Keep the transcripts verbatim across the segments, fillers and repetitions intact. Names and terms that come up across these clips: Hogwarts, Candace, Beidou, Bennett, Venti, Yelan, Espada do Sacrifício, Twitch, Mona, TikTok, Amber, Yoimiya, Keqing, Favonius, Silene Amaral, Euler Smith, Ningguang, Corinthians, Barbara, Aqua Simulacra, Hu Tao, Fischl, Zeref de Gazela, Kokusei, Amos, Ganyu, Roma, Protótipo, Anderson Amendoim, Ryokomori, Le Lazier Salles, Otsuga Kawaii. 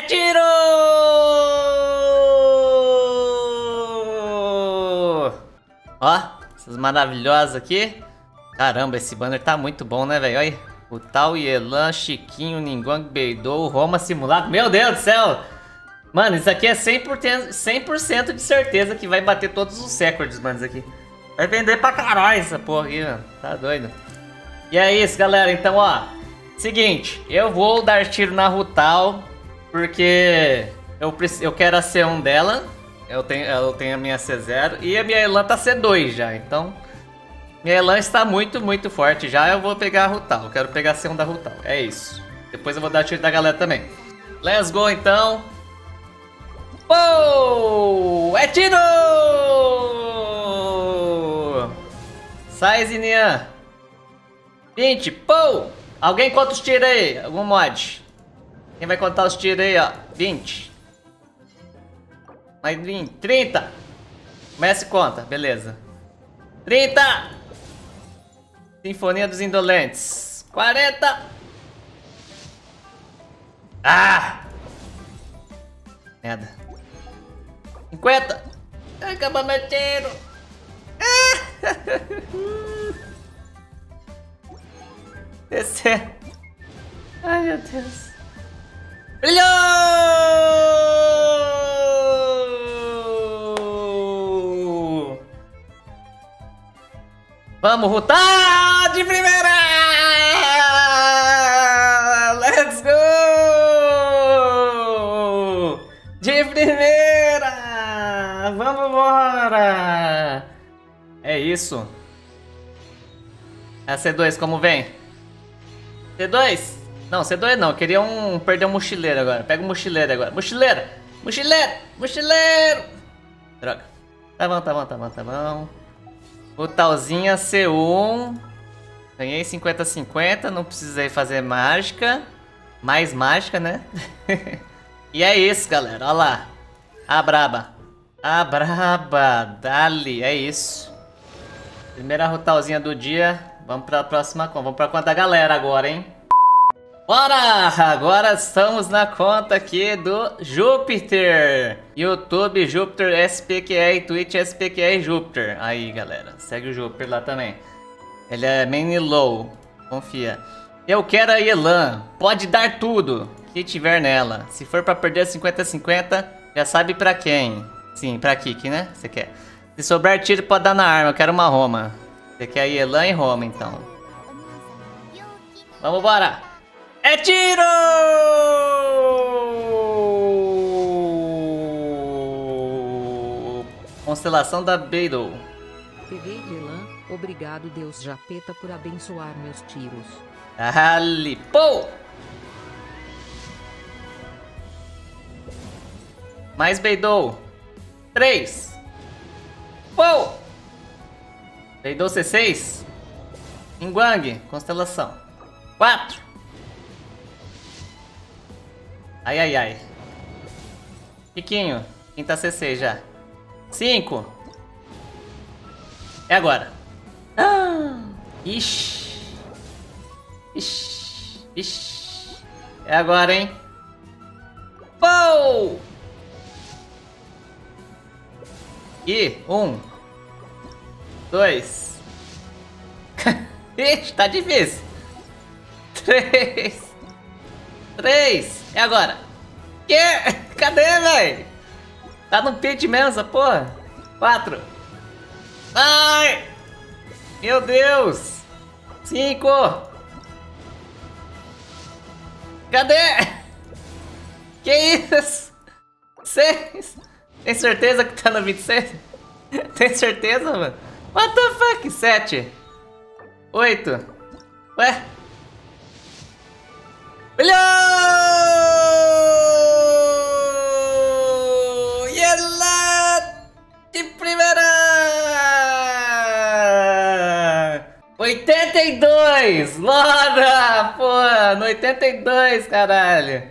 É tiro! Ó, essas maravilhosas aqui. Caramba, esse banner tá muito bom, né, velho? Olha aí. O Tao, Yelan, Chiquinho, Ningguang, Beidou, Roma, Simulacra. Meu Deus do céu! Mano, isso aqui é cem por cento, cem por cento de certeza que vai bater todos os recordes, mano, isso aqui. Vai vender pra caralho essa porra aqui, mano. Tá doido. E é isso, galera. Então, ó. Seguinte, eu vou dar tiro na Hu Tao, porque eu, eu quero a C um dela. Eu tenho, eu tenho a minha C zero. E a minha Yelan tá C dois já, então... Minha Yelan está muito, muito forte já. Eu vou pegar a Hu Tao. Eu quero pegar a C um da Hu Tao. É isso. Depois eu vou dar tiro da galera também. Let's go, então. Uou! É tiro! Sai, Zinian. vinte. Pou! Alguém conta os tiros aí. Algum mod. Quem vai contar os tiros aí, ó. vinte. Mais vinte. trinta. Começa e conta. Beleza. trinta. Sinfonia dos Indolentes. quarenta. Ah! Merda. cinquenta. Acabou meu tiro. Ah! Descer. Ai, meu Deus. Brilhou! Vamos, Hu Tao de primeira! Let's go! De primeira! Vamos embora! É isso. É a C dois, como vem? C dois? Não, C dois não, eu queria um... perder um mochileiro agora. Pega o um mochileiro agora. Mochileiro! Mochileiro! Mochileiro! Droga. Tá bom, tá bom, tá bom, tá bom. O Tauzinha C um. Ganhei cinquenta cinquenta, não precisei fazer mágica. Mais mágica, né? E é isso, galera. Olha lá. A braba. A braba. Dali. É isso. Primeira Hu Taozinha do dia. Vamos pra próxima conta. Vamos pra conta da galera agora, hein? Bora! Agora estamos na conta aqui do Júpiter. YouTube, Júpiter, S P Q R, Twitch, S P Q R, Júpiter. Aí, galera. Segue o Júpiter lá também. Ele é main low. Confia. Eu quero a Yelan. Pode dar tudo que tiver nela. Se for pra perder cinquenta cinquenta, já sabe pra quem. Sim, pra Kiki, né? Você quer. Se sobrar tiro, pode dar na arma. Eu quero uma Roma. Você quer a Yelan e Roma, então. Vamos embora! É tiro! Constelação da Beidou. Peguei Yelan. Obrigado, Deus Japeta, por abençoar meus tiros. Ali, pô! Mais Beidou. três. Pô! Beidou C seis. Ningguang, constelação. quatro. Ai, ai, ai. Chiquinho. Quinta C C já. cinco. É agora. Ah, ixi. Ixi. Ixi. É agora, hein? Pou! E um. Dois. Ixi, tá difícil. Três. três. É agora. Que? Cadê, velho? Tá no pit mesmo essa porra? quatro. Ai! Meu Deus! cinco. Cadê? Que isso? seis. Tem certeza que tá no vinte e seis? Tem certeza, mano? What the fuck? sete. oito. Ué? Brilhou! Yelan! De primeira! oitenta e dois! Lora! Pô, no oitenta e dois, caralho!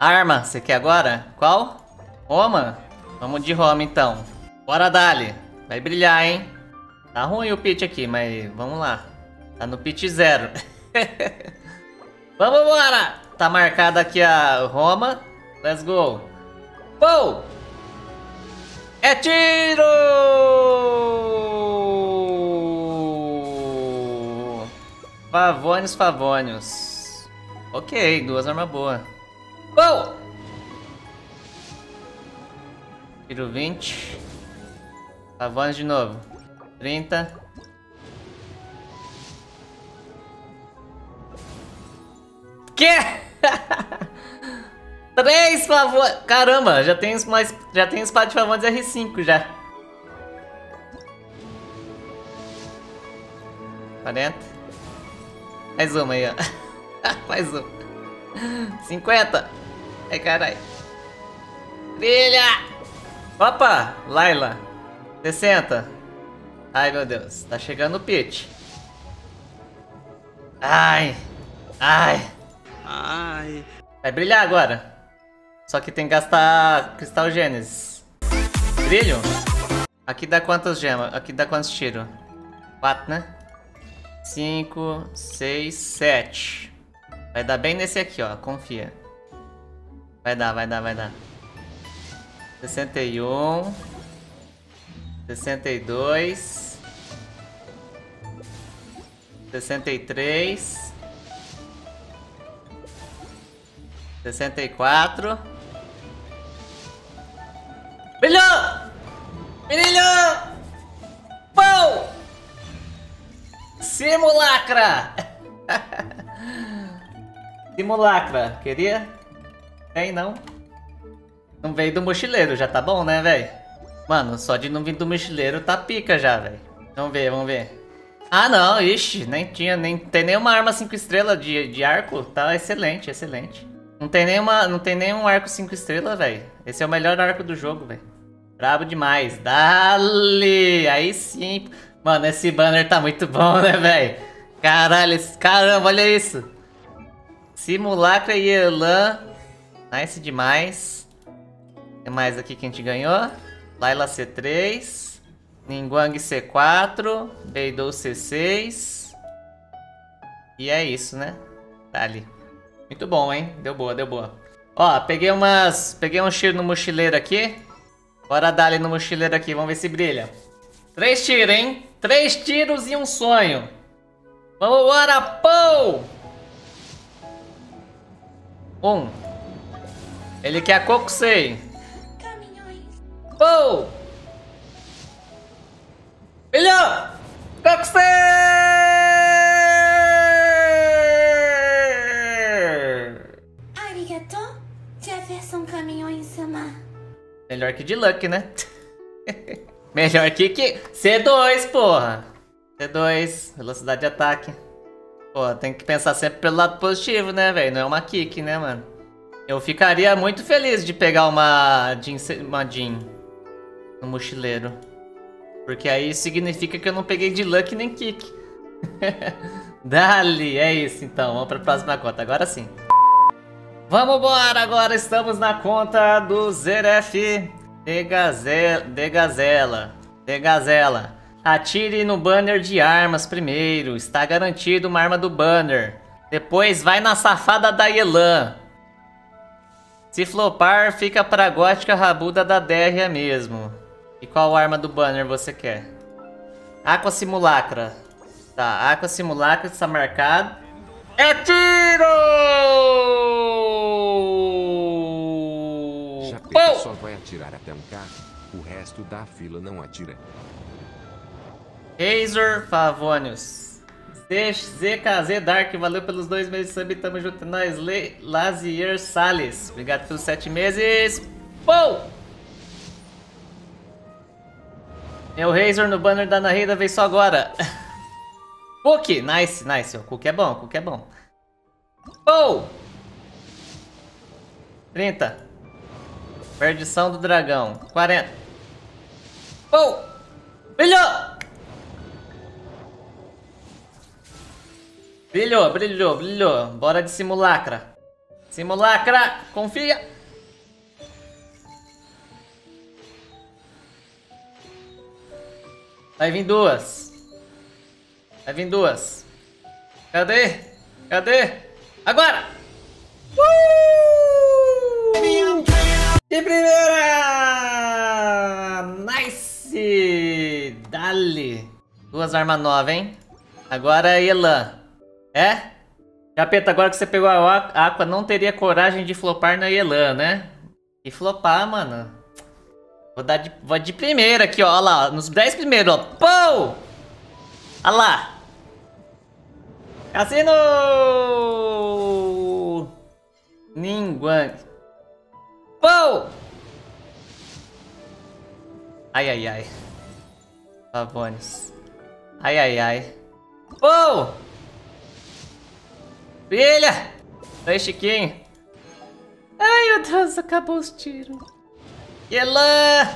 Arma, você quer agora? Qual? Roma? Vamos de Roma, então. Bora, dali! Vai brilhar, hein? Tá ruim o pitch aqui, mas vamos lá. Tá no pitch zero. Vamos embora! Tá marcada aqui a Roma. Let's go. Pou! É tiro! Favonius, Favonius. Ok, duas armas boas. Pou! Tiro vinte. Favonius de novo. trinta. Que? Três favores. Caramba, já tem mais, já tem espada de favores R cinco já. quarenta. Mais uma aí, ó. Mais uma. cinquenta. Ai, carai. Trilha. Opa, Laila. sessenta. Ai, meu Deus. Tá chegando o pit. Ai. Ai. Ai. Vai brilhar agora. Só que tem que gastar cristal Gênesis. Brilho? Aqui dá quantas gemas? Aqui dá quantos tiros? quatro, né? cinco, seis, sete. Vai dar bem nesse aqui, ó. Confia. Vai dar, vai dar, vai dar. sessenta e um. sessenta e dois. sessenta e três. sessenta e quatro. Brilhou! Brilhou! Pou! Simulacra! Simulacra, queria? Tem não? Não veio do mochileiro, já tá bom, né, velho? Mano, só de não vir do mochileiro tá pica já, velho. Vamos ver, vamos ver. Ah, não, ixi, nem tinha, nem tem nenhuma arma cinco estrelas de, de arco. Tá excelente, excelente. Não tem nenhuma, não tem nenhum arco cinco estrelas, velho. Esse é o melhor arco do jogo, velho. Brabo demais. Dale! Aí sim. Mano, esse banner tá muito bom, né, velho? Caralho, esse... caramba, olha isso. Simulacra e Yelan. Nice demais. Tem mais aqui que a gente ganhou. Laila C três. Ningguang C quatro. Beidou C seis. E é isso, né? Dale. Muito bom, hein? Deu boa, deu boa. Ó, peguei umas... Peguei um tiro no mochileiro aqui. Bora dar ali no mochileiro aqui, vamos ver se brilha. Três tiros, hein? Três tiros e um sonho. Vamos embora, pô! Um. Ele quer a Kokusei. Pô! Brilhou! Kokusei! Melhor que de Luck, né? Melhor que que... C dois, porra! C dois, velocidade de ataque. Pô, tem que pensar sempre pelo lado positivo, né, velho? Não é uma kick, né, mano? Eu ficaria muito feliz de pegar uma Jean, uma Jean no mochileiro. Porque aí significa que eu não peguei de Luck nem kick. Dali, é isso então. Vamos pra próxima conta, agora sim. Vamos embora, agora estamos na conta do Zeref de Gazela, de Gazela, de Gazela. Atire no banner de armas primeiro, está garantido uma arma do banner. Depois vai na safada da Yelan. Se flopar, fica pra gótica rabuda da D R mesmo. E qual arma do banner você quer? Aqua Simulacra. Tá, Aqua Simulacra está marcado. É tiro! Japeta só vai atirar até um carro, o resto da fila não atira. Razor Favonius. Z K Z Dark, valeu pelos dois meses de sub, tamo junto nós. Le Lazier Salles, obrigado pelos sete meses. Pou! Meu Razor no banner da Narrida veio só agora. Cook, nice, nice. O Cook é bom, o Cook é bom. Pou! trinta. Perdição do Dragão, quarenta. Pou! Brilhou! Brilhou, brilhou, brilhou. Bora de Simulacra. Simulacra, confia. Vai vir duas. Vai vir duas. Cadê? Cadê? Agora! Uh! Minha De primeira! Nice! Dale! Duas armas novas, hein? Agora Yelan. É? Japeta, agora que você pegou a Aqua, não teria coragem de flopar na Yelan, né? E flopar, mano. Vou dar de, vou de primeira aqui, ó. Olha lá, nos dez primeiros, ó. Pou! Olha lá! Cassino! Ningguang. Pou! Ai, ai, ai. Favonius. Ai, ai, ai. Pou! Filha! Aí, Chiquinho. Ai, meu Deus, acabou os tiros. Yelan!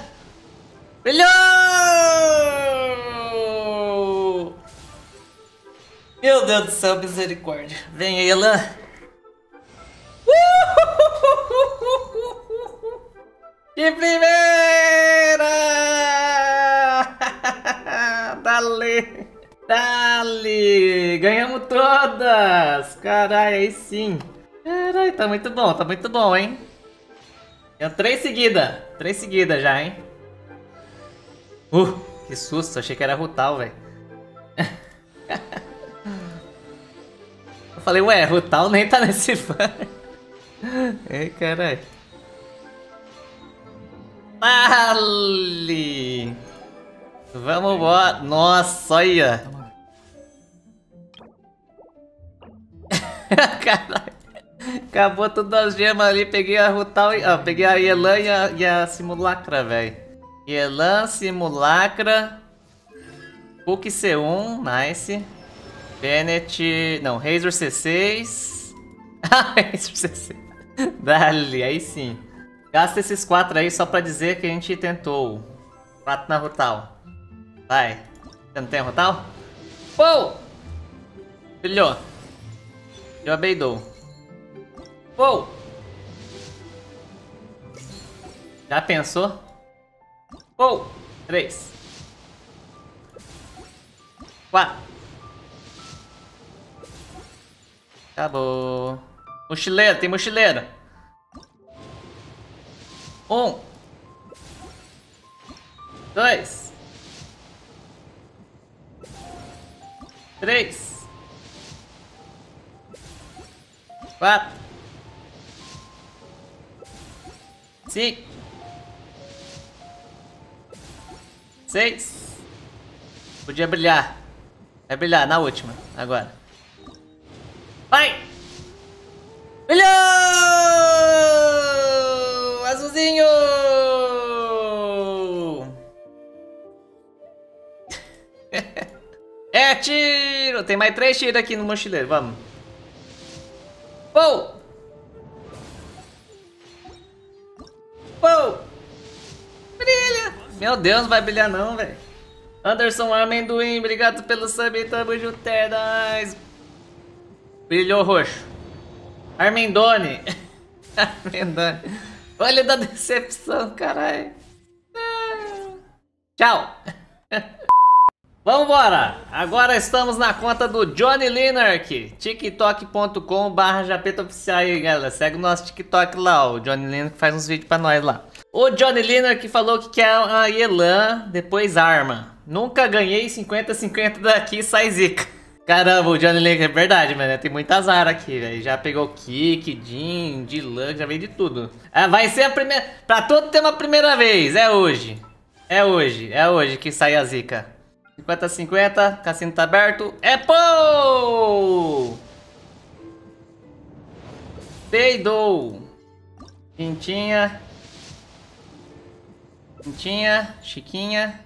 Brilhou! Meu Deus do céu, misericórdia. Vem, Yelan. Uh! De primeira! Dale! Dale! Ganhamos todas! Caralho, aí sim! Caralho, tá muito bom, tá muito bom, hein? Deu três seguidas. Três seguidas já, hein? Uh, que susto. Achei que era Hu Tao, velho. Eu falei, ué, Hu Tao nem tá nesse bar. Ei, caralho. Dale! Vamos embora. Nossa, olha. Caralho. Acabou todas as gemas ali, peguei a Hu Tao, ah, peguei a Yelan e a, e a Simulacra, velho. Yelan, Simulacra, Cook C um, nice. Bennett, não, Razor C seis. Ah, Razor C seis. Dali, aí sim. Gasta esses quatro aí só pra dizer que a gente tentou. Quatro na Hu Tao. Vai. Você não tem a Hu Tao? Pou! Filhou. Já Beidou. Uou! Já pensou? Uou! Três. Quatro. Acabou. Mochileiro, tem mochileiro. Um. Dois. Três. Quatro. Cinco. Seis. Podia brilhar. Vai brilhar na última. Agora. Vai! Brilhou! Azulzinho! É tiro! Tem mais três tiros aqui no mochileiro. Vamos. Pou! Pou! Brilha! Meu Deus, não vai brilhar não, velho. Anderson Amendoim, obrigado pelo sub, tamo juntas. Brilhou roxo. Armendone. Armendone. Olha da decepção, caralho. Ah. Tchau. Vambora! Agora estamos na conta do Johnny Linark, tiktok ponto com barra japeta oficial aí, galera. Segue o nosso TikTok lá, ó. O Johnny Linark faz uns vídeos pra nós lá. O Johnny Linark falou que quer a Yelan, depois arma. Nunca ganhei cinquenta cinquenta daqui, sai zica. Caramba, o Johnny Linark é verdade, mano. Tem muito azar aqui, velho. Já pegou Kick, Jin, Dilan, já veio de tudo. Ah, vai ser a primeira... Pra todo ter uma primeira vez, é hoje. É hoje, é hoje que sai a zica. cinquenta cinquenta, cassino tá aberto. É pou! Beidou! Pintinha. Pintinha. Chiquinha.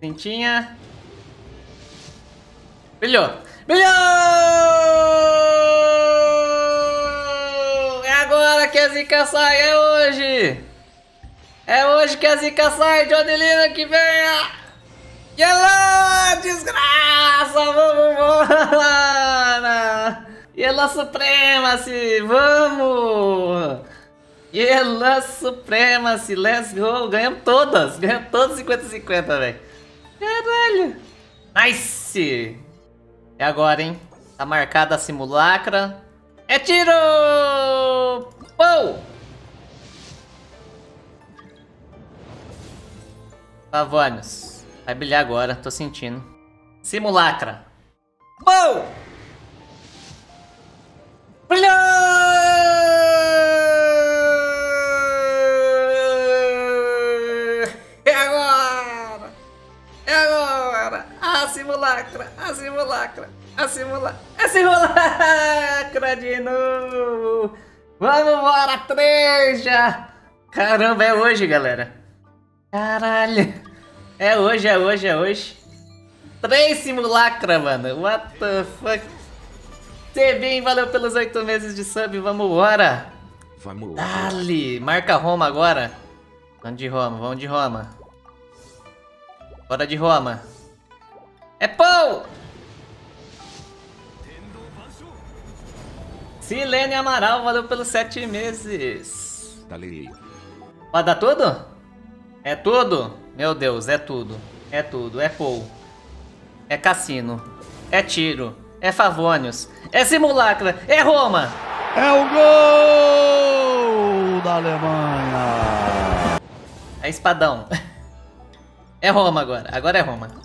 Pintinha. Brilhou! Brilhou! É agora que a zica sai! É hoje! É hoje que a zica sai! Johnny Linark que venha! Yelan, desgraça, vamos embora! Yelan Supremacy, vamos! Yelan Supremacy, let's go! Ganhamos todas, ganhamos todas cinquenta cinquenta, velho. Caralho! Nice! É agora, hein? Tá marcada a Simulacra. É tiro! Pou! Favonius. Vai brilhar agora, tô sentindo. Simulacra. Uou! Brilhou! Simulacra, a simulacra, a simulacra, a simulacra de novo. Vamos embora, três já. Caramba, é hoje, galera. Caralho. É hoje, é hoje, é hoje. Três simulacra, mano. What the fuck. Sebim, valeu pelos oito meses de sub. Vamos embora. Vamos embora. Dale, marca Roma agora. Vamos de Roma, vamos de Roma. Bora de Roma. É pão! Silene Amaral, valeu pelos sete meses. Pode dar tudo? É tudo? Meu Deus, é tudo. É tudo, é pou. É cassino. É tiro. É Favonius. É simulacra. É Roma. É o gol da Alemanha. É espadão. É Roma agora. Agora é Roma.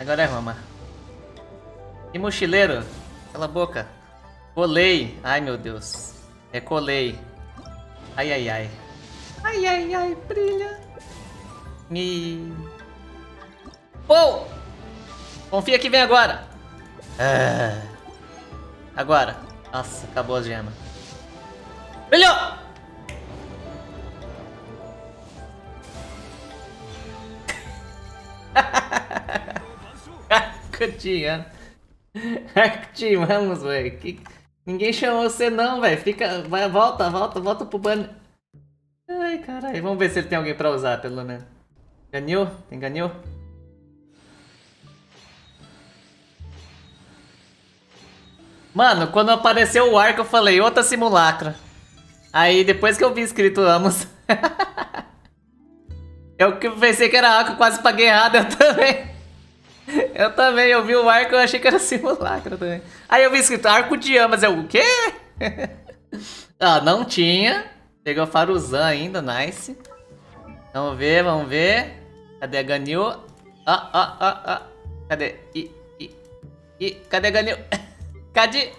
Agora é Roma. E mochileiro? Cala a boca. Colei. Ai, meu Deus. É colei. Ai, ai, ai. Ai, ai, ai. Brilha. Me... Oh! Confia que vem agora. Ah. Agora. Nossa, acabou a gema. Brilhou! Activamos, velho. Que... Ninguém chamou você não, velho. Fica. Vai, volta, volta, volta pro banner. Ai, caralho. Vamos ver se ele tem alguém pra usar, pelo menos. Ganyu? Tem Ganyu? Mano, quando apareceu o arco eu falei, outra simulacra. Aí depois que eu vi escrito Amos. Eu que pensei que era arco, quase paguei errado, eu também. Eu também, eu vi o arco e achei que era simulacro também. Aí eu vi escrito Arco de Amos, eu, o quê? Ah, não tinha. Pegou Faruzan ainda, nice. Vamos ver, vamos ver. Cadê a Ganyu? Ó, ó, ó, ó. Cadê? I, I, I. Cadê a Ganyu? Cadê?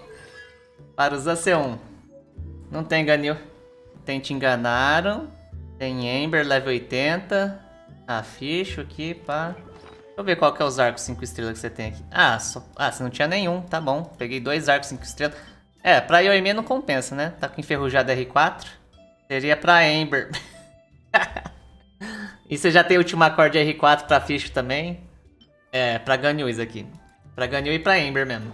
Faruzan C um. Não tem Ganyu. Tem Te Enganaram. Tem Amber, level oitenta. Ah, Fischl aqui, pá. Deixa eu ver qual que é os arcos cinco estrelas que você tem aqui. Ah, só... ah, você não tinha nenhum, tá bom. Peguei dois arcos cinco estrelas. É, pra Yoimiya não compensa, né? Tá com enferrujado R quatro. Seria pra Amber. E você já tem Último Acorde R quatro pra Fischl também. É, pra Ganyu isso aqui. Pra Ganyu e pra Amber mesmo.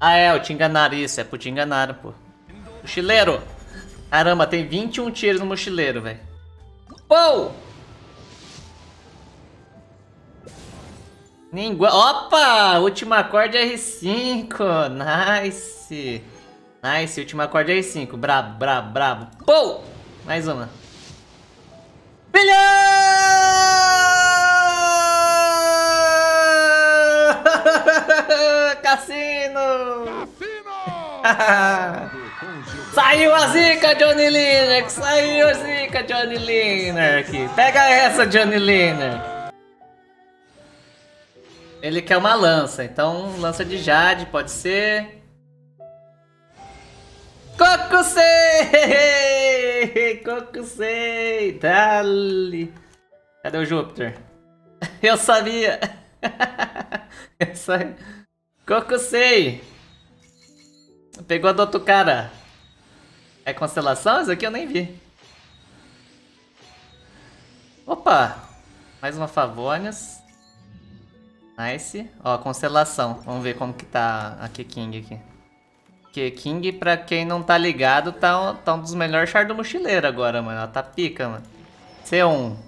Ah, é, o Te Enganaram, isso. É pro Te Enganaram, pô. Mochileiro! Caramba, tem vinte e um tiros no mochileiro, velho. Pou! Ningguang. Opa! Último Acorde R cinco. Nice. Nice. Último Acorde R cinco. Brabo, brabo, brabo. Pou! Mais uma. Brilhou! Cassino! Cassino! Saiu a zica, Johnny Lineker! Saiu a zica, Johnny Lineker! Pega essa, Johnny Lineker! Ele quer uma lança, então lança de Jade, pode ser. Kokusei! Kokusei! Dale! Cadê o Júpiter? Eu sabia! Eu sabia. Kokusei! Pegou a do outro cara. É constelação? Isso aqui eu nem vi. Opa! Mais uma Favonius. Nice. Ó, constelação. Vamos ver como que tá a Keqing aqui. Keqing, pra quem não tá ligado, tá um, tá um dos melhores char do mochileiro agora, mano. Ela tá pica, mano. C um.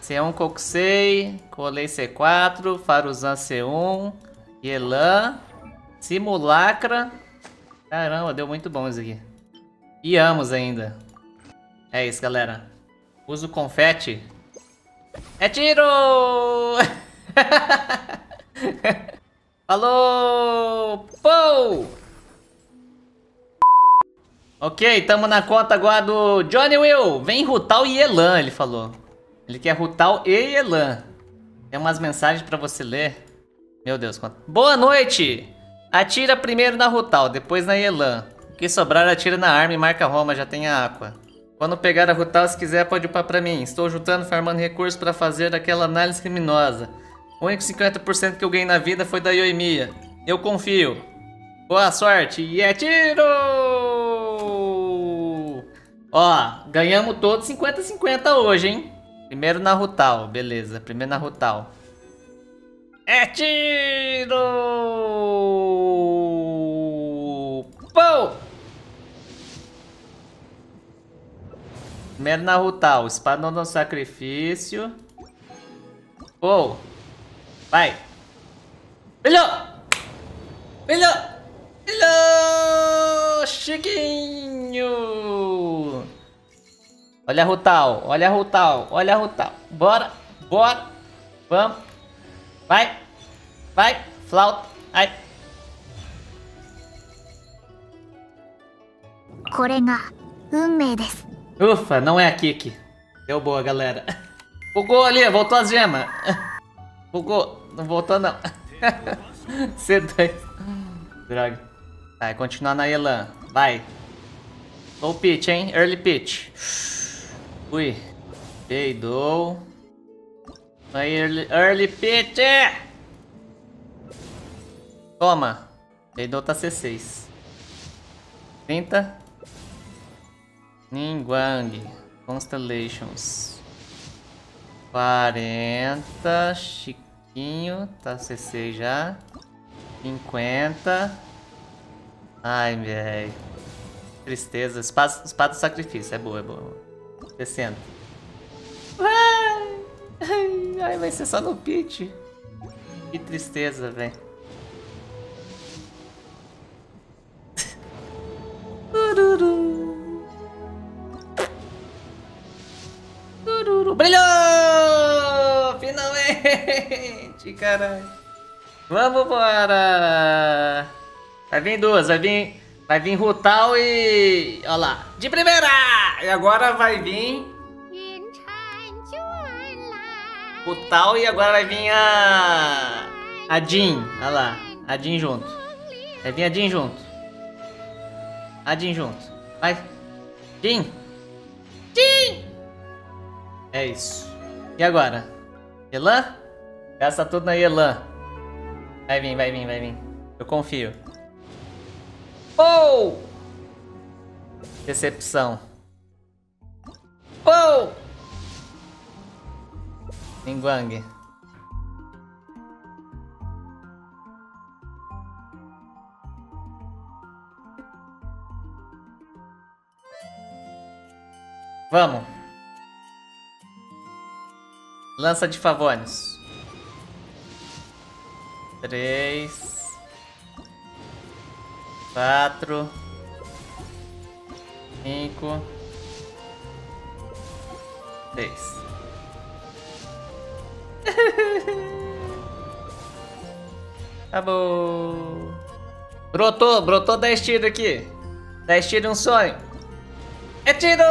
C um, Kokusei. Colei C quatro. Faruzan C um. Yelan. Simulacra. Caramba, deu muito bom isso aqui. E Amos ainda. É isso, galera. Usa o confete. É tiro! Alô! Pou! Ok, tamo na conta agora do Johnny Will. Vem Hu Tao e Yelan, ele falou. Ele quer Hu Tao e Yelan. Tem umas mensagens pra você ler. Meu Deus, quanto... Boa noite! Atira primeiro na Hu Tao, depois na Yelan. O que sobrar atira na arma e marca Roma, já tem a Aqua. Quando pegar a Hu Tao, se quiser pode upar pra mim. Estou juntando, farmando recursos pra fazer aquela análise criminosa. O único cinquenta por cento que eu ganhei na vida foi da Yoimiya. Eu confio. Boa sorte e atiro! Ó, ganhamos todos cinquenta cinquenta hoje, hein? Primeiro na Hu Tao, beleza. Primeiro na Hu Tao. É tiro! Pou! Primeiro na Hu Tao. Espada do Sacrifício. Pou! Vai! Melhor! Melhor! Melhor! Chiquinho! Olha a Hu Tao, olha a Hu Tao, olha a Hu Tao. Bora, bora, vamos. Vai, vai, flauta, ai. Ufa, não é a Kiki. Deu boa, galera. Bugou ali, voltou as gemas. Bugou, não voltou não. C dois. Droga. Vai, continuar na Yelan. Vai. Low pitch, hein? Early pitch. Ui. Beidou. Early, early pitch! Toma. Beidou tá C seis. trinta. Ningguang. Constellations. quarenta. Chiquinho. Tá C seis já. cinquenta. Ai, velho. Tristeza. Espada, espada do sacrifício. É boa, é boa. sessenta. Vai! Ai, vai ser só no pitch. Que tristeza, velho. Brilhou! Finalmente, caralho. Vamos embora! Vai vir duas, vai vir. Vai vir Hu Tao e. Olha lá! De primeira! E agora vai vir. Hu Tao e agora vai vir a. A Jean. Olha lá. A Jean junto. Vai vir a Jean junto. A Jean junto. Vai. Jean! Jean! É isso. E agora? Yelan? Gasta tudo na Yelan. Vai vir, vai vir, vai vir. Eu confio. Pou! Decepção. Pou! Ningguang. Vamos. Lança de Favonius. Três. Quatro, cinco, seis. Acabou. Brotou, brotou dez tiros aqui. Dez tiros e um sonho. É tiro!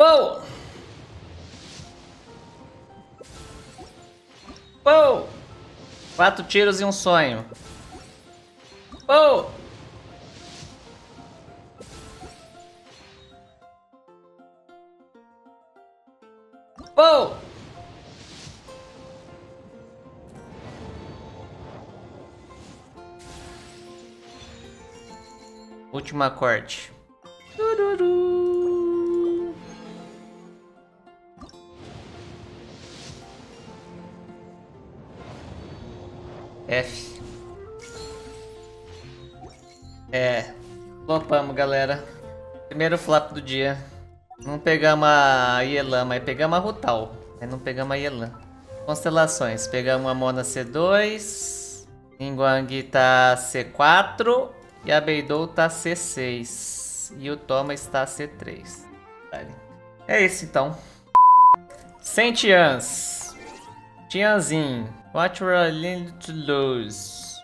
Uou! Pou! Quatro tiros e um sonho. Pou! Pou! Último acorde. Tururu. F. É. Flopamos, galera. Primeiro flop do dia. Não pegamos a Yelan, mas pegamos a Hu Tao. Mas não pegamos a Yelan. Constelações. Pegamos a Mona C dois. Ningguang tá C quatro. E a Beidou tá C seis. E o Toma está C três. É isso então. Sentians. Tianzin, what we're going to lose.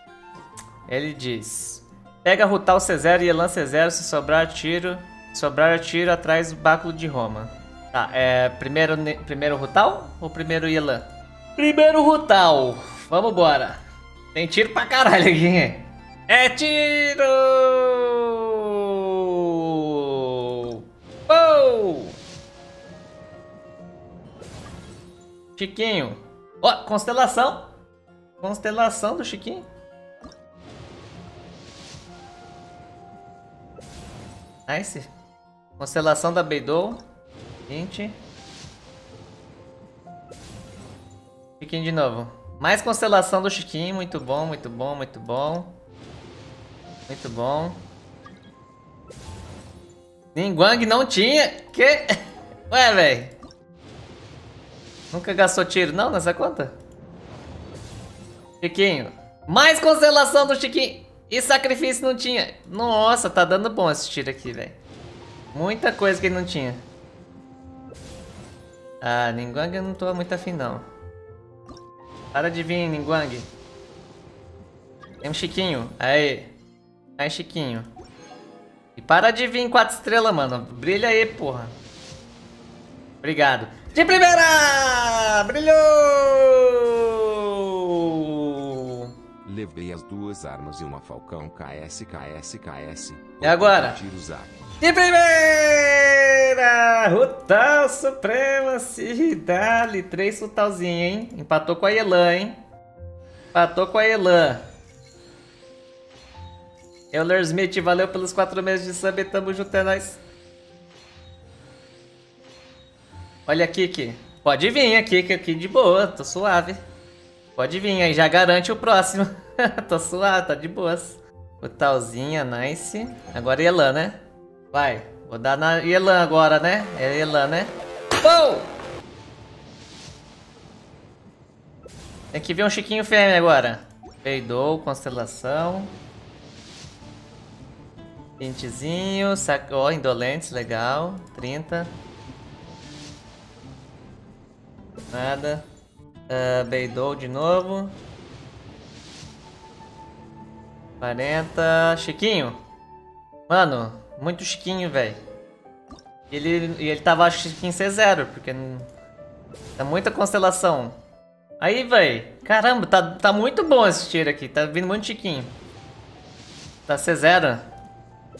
Ele diz: pega Hu Tao C zero e Yelan C zero se sobrar tiro, sobrar tiro atrás do báculo de Roma. Tá, é primeiro primeiro Hu Tao ou primeiro Yelan? Primeiro Hu Tao. Vamos embora. Tem tiro pra caralho aqui. É tiro! Uou! Chiquinho. Ó, oh, constelação. Constelação do Chiquinho. Nice. Constelação da Beidou. vinte. Chiquinho de novo. Mais constelação do Chiquinho. Muito bom, muito bom, muito bom. Muito bom. Ningguang não tinha. Que? Ué, velho. Nunca gastou tiro, não, nessa conta? Chiquinho. Mais constelação do Chiquinho. E sacrifício não tinha. Nossa, tá dando bom esse tiro aqui, velho. Muita coisa que ele não tinha. Ah, Ningguang eu não tô muito afim, não. Para de vir, Ningguang. Tem um Chiquinho. Aí. Aí, Chiquinho. E para de vir em quatro estrelas, mano. Brilha aí, porra. Obrigado. De primeira! Brilhou! Levei as duas armas e uma falcão K S, K S, K S. E agora? De primeira! Hu Tao Suprema se dá-lhe três Hu Taozinho, hein? Empatou com a Yelan, hein? Empatou com a Yelan. Euler Smith, valeu pelos quatro meses de sub, tamo junto, é nóis. Olha aqui, Kiki. Pode vir aqui, aqui de boa, tô suave. Pode vir aí, já garante o próximo. Tô suave, tá de boas. O Talzinha, nice. Agora Yelan, né? Vai, vou dar na Yelan agora, né? É Yelan, né? Pou! Tem que ver um Chiquinho fêmea agora. Peidou, constelação. Vintezinho, saco... Ó, indolentes, legal. trinta. Nada. Uh, Beidou de novo. quarenta. Chiquinho. Mano, muito Chiquinho, velho. E ele, ele tava Chiquinho C zero, porque... Tá muita constelação. Aí, velho. Caramba, tá, tá muito bom esse tiro aqui. Tá vindo muito Chiquinho. Tá C zero.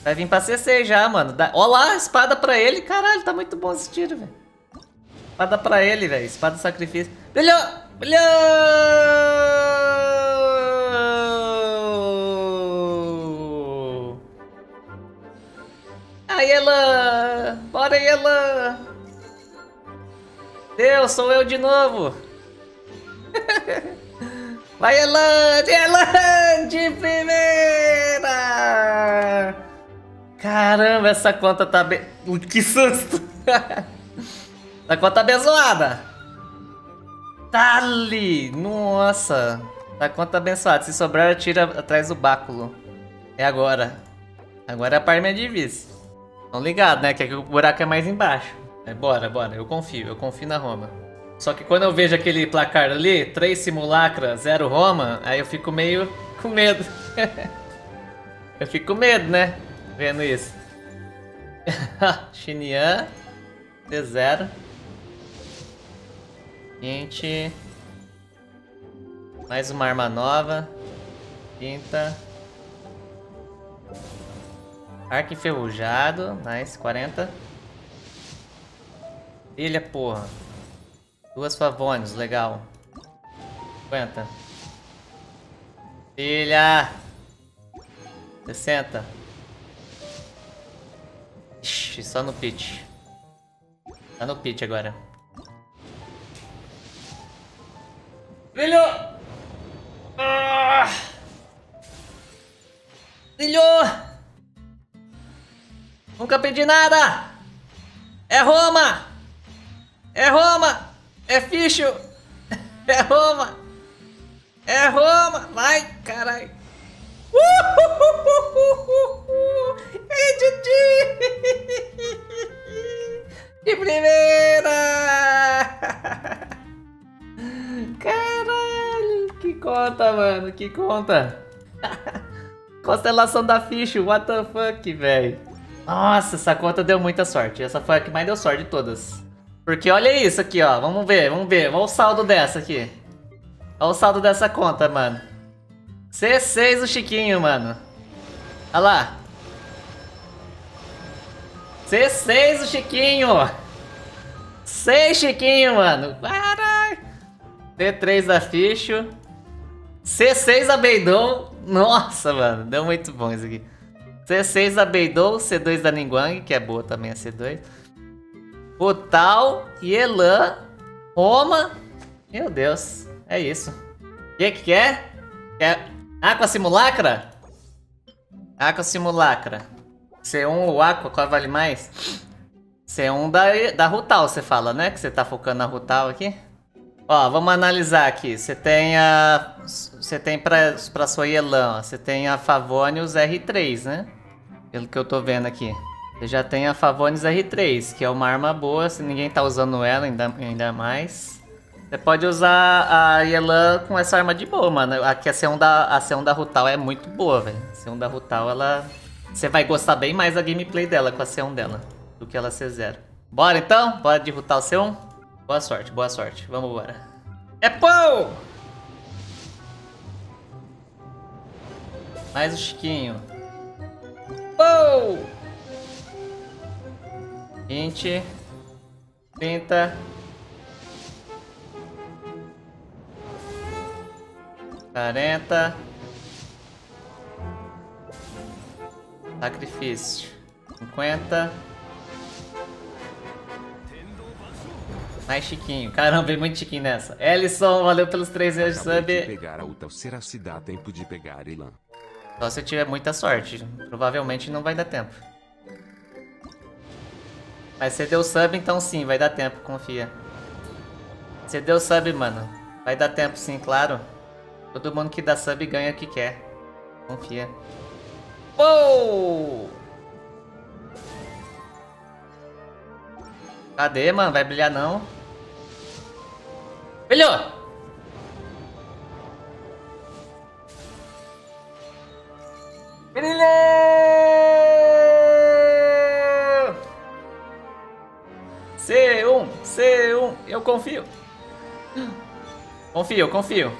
Vai vir pra C seis já, mano. Dá... Ó lá, espada pra ele. Caralho, tá muito bom esse tiro, velho. Espada pra ele, velho. Espada do sacrifício. Brilhou! Brilhou! Aí, Yelan! Bora, Yelan! Deus, sou eu de novo! Vai, Yelan! Yelan de primeira! Caramba, essa conta tá bem... Que susto! A conta abençoada. Dali. Nossa. A conta abençoada. Se sobrar, tira atrás do báculo. É agora. Agora é a parminha de vice. Estão ligados, né? Que aqui o buraco é mais embaixo. É, bora, bora. Eu confio. Eu confio na Roma. Só que quando eu vejo aquele placar ali, três simulacra, zero Roma, aí eu fico meio com medo. Eu fico com medo, né? Vendo isso. Xingyan. C zero. vinte. Mais uma arma nova. trinta. Arco enferrujado. Nice. quarenta. Ilha, porra. Duas Favonius. Legal. cinquenta. Ilha. sessenta. Ixi, só no pitch. Tá no pitch agora. Brilhou! Ah! Brilhou! Nunca pedi nada! É Roma! É Roma! É Fischl! É Roma! É Roma! Vai, caralho! De primeira! Caralho! conta, mano, que conta. Constelação da Fischl, what the fuck, velho. Nossa, essa conta deu muita sorte. Essa foi a que mais deu sorte de todas. Porque olha isso aqui, ó. Vamos ver, vamos ver. Olha o saldo dessa aqui. Olha o saldo dessa conta, mano. C seis o Chiquinho, mano. Olha lá. C seis o Chiquinho. seis Chiquinho, mano. Caraca. C três da Fischl. C seis da Beidou. Nossa, mano. Deu muito bom isso aqui. C seis da Beidou. C dois da Ningguang, que é boa também a C dois. Hu Tao, Yelan, Roma. Meu Deus. É isso. O que que é? É Aqua Simulacra? Aqua Simulacra. C um ou Aqua, qual vale mais? C um da, da Hu Tao, você fala, né? Que você tá focando na Hu Tao aqui. Ó, vamos analisar aqui. Você tem a... Você tem pra, pra sua Yelan, você tem a Favonius R três, né? Pelo que eu tô vendo aqui. Você já tem a Favonius R três, que é uma arma boa, se ninguém tá usando ela ainda, ainda mais. Você pode usar a Yelan com essa arma de boa, mano. Aqui a C um da, a C um da Hu Tao é muito boa, velho. A C um da Hu Tao, ela... Você vai gostar bem mais da gameplay dela com a C um dela do que ela C zero. Bora então? Bora de Hu Tao C um? Boa sorte, boa sorte. Vamos embora. É pão! Mais o Chiquinho. Pou! vinte. trinta. quarenta. Sacrifício. cinquenta. Mais Chiquinho. Caramba, veio muito Chiquinho nessa. Ellison, valeu pelos três meses de sub. Pegar a Uta, será se dá tempo de pegar Yelan? Só se eu tiver muita sorte. Provavelmente não vai dar tempo. Mas você deu sub, então sim, vai dar tempo, confia. Você deu sub, mano. Vai dar tempo sim, claro. Todo mundo que dá sub ganha o que quer. Confia. Oh! Cadê, mano? Vai brilhar não. Brilhou! Brilhou! C um, C um. Eu confio. Confio, confio.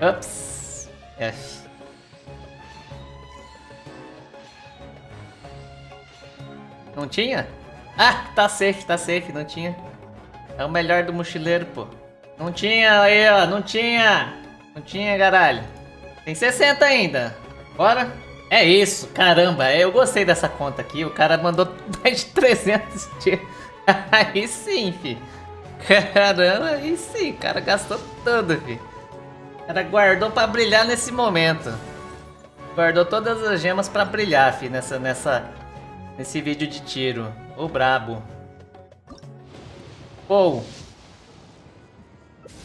Ups. F. Não tinha? Ah, tá safe, tá safe, não tinha. É o melhor do mochileiro, pô. Não tinha aí, ó, não tinha. Não tinha, caralho. Tem sessenta ainda. Bora. É isso, caramba, eu gostei dessa conta aqui. O cara mandou mais de trezentos de... Aí sim, fi. Caramba, aí sim, o cara gastou tudo, filho. O cara guardou pra brilhar nesse momento. Guardou todas as gemas pra brilhar, filho, nessa, nessa, nesse vídeo de tiro. Ô, brabo. Pou.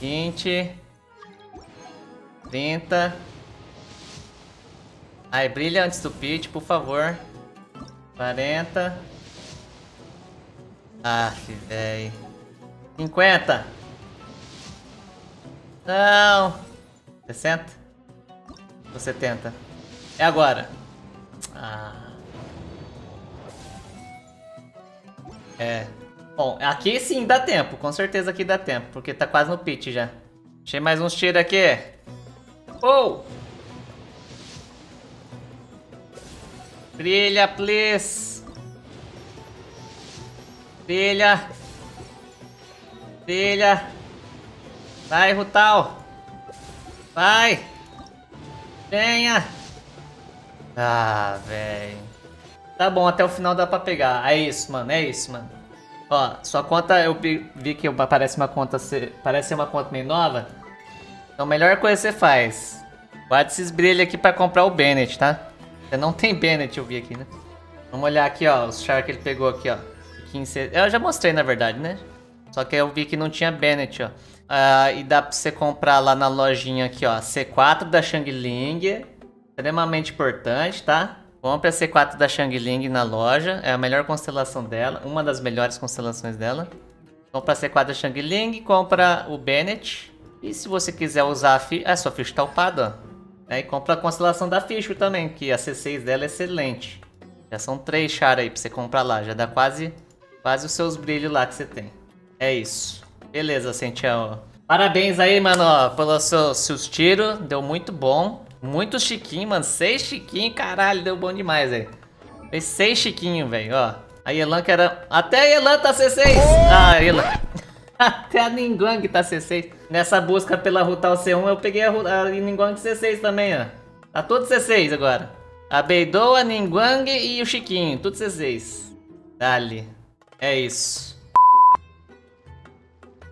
vinte. trinta. Aí, brilha antes do pit, por favor. quarenta. Ah, velho. cinquenta. Não. sessenta. Ou setenta. É agora. Ah. É. Bom, aqui sim dá tempo. Com certeza aqui dá tempo. Porque tá quase no pit já. Achei mais uns tiros aqui. Oh! Brilha, please. Brilha. Filha! Vai, Hu Tao! Vai! Venha! Ah, velho. Tá bom, até o final dá pra pegar. É isso, mano, é isso, mano. Ó, sua conta, eu vi que parece uma conta, parece uma conta meio nova. Então, a melhor coisa que você faz. Guarda esses brilhos aqui pra comprar o Bennett, tá? Você não tem Bennett, eu vi aqui, né? Vamos olhar aqui, ó, os char que ele pegou aqui, ó. quinze... Eu já mostrei, na verdade, né? Só que eu vi que não tinha Bennett, ó. Ah, e dá pra você comprar lá na lojinha aqui, ó. C quatro da Xiangling. Extremamente importante, tá? Compre a C quatro da Xiangling na loja. É a melhor constelação dela. Uma das melhores constelações dela. Compra a C quatro da Xiangling. Compra o Bennett. E se você quiser usar a ficha... Ah, sua ficha tá upada, ó. E compra a constelação da Fischl também, que a C seis dela é excelente. Já são três char aí pra você comprar lá. Já dá quase, quase os seus brilhos lá que você tem. É isso. Beleza, Sentião. Parabéns aí, mano, pelos seus, seus tiros. Deu muito bom. Muito chiquinho, mano. Seis chiquinhos, caralho. Deu bom demais aí. Fez seis chiquinhos, velho, ó. A Yelan que era... Até a Yelan tá C seis. Ah, Yelan. Até a Ningguang tá C seis. Nessa busca pela Hu Tao C um, eu peguei a, a Ningguang C seis também, ó. Tá tudo C seis agora. A Beidou, a Ningguang e o Chiquinho. Tudo C seis. Dali. É isso.